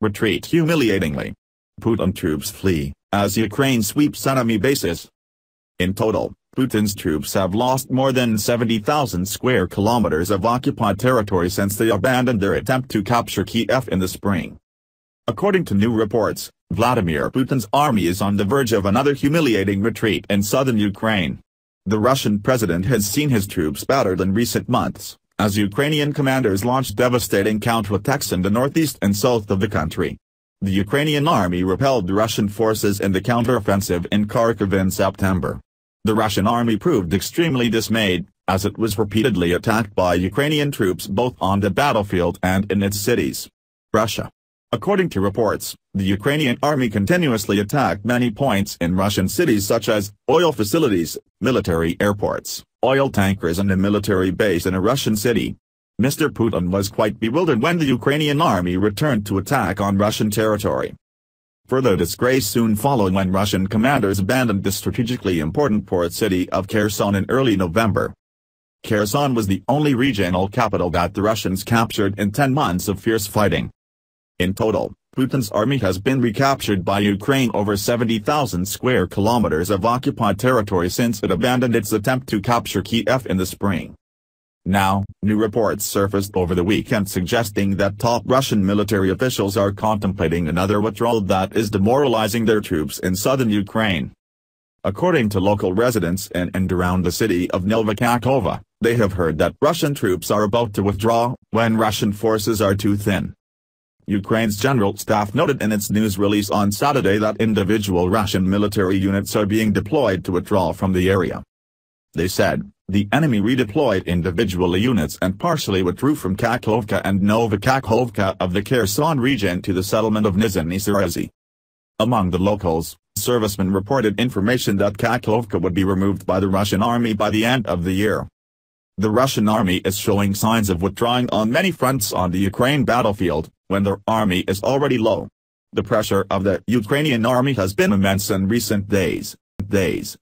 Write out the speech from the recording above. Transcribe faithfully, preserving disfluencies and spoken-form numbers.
retreat humiliatingly. Putin troops flee, as Ukraine sweeps enemy bases. In total, Putin's troops have lost more than seventy thousand square kilometers of occupied territory since they abandoned their attempt to capture Kyiv in the spring. According to new reports, Vladimir Putin's army is on the verge of another humiliating retreat in southern Ukraine. The Russian president has seen his troops battered in recent months, as Ukrainian commanders launched devastating counterattacks in the northeast and south of the country. The Ukrainian army repelled Russian forces in the counteroffensive in Kharkiv in September. The Russian army proved extremely dismayed, as it was repeatedly attacked by Ukrainian troops both on the battlefield and in its cities. Russia. According to reports, the Ukrainian army continuously attacked many points in Russian cities such as oil facilities, military airports, oil tankers and a military base in a Russian city. Mister Putin was quite bewildered when the Ukrainian army returned to attack on Russian territory. Further disgrace soon followed when Russian commanders abandoned the strategically important port city of Kherson in early November. Kherson was the only regional capital that the Russians captured in ten months of fierce fighting. In total, Putin's army has been recaptured by Ukraine over seventy thousand square kilometers of occupied territory since it abandoned its attempt to capture Kyiv in the spring. Now, new reports surfaced over the weekend suggesting that top Russian military officials are contemplating another withdrawal that is demoralizing their troops in southern Ukraine. According to local residents in and around the city of Nova Kakhovka, they have heard that Russian troops are about to withdraw, when Russian forces are too thin. Ukraine's General Staff noted in its news release on Saturday that individual Russian military units are being deployed to withdraw from the area. They said, the enemy redeployed individual units and partially withdrew from Kakhovka and Nova Kakhovka of the Kherson region to the settlement of Nizhny Serezi. Among the locals, servicemen reported information that Kakhovka would be removed by the Russian army by the end of the year. The Russian army is showing signs of withdrawing on many fronts on the Ukraine battlefield, when their army is already low. The pressure of the Ukrainian army has been immense in recent days. days.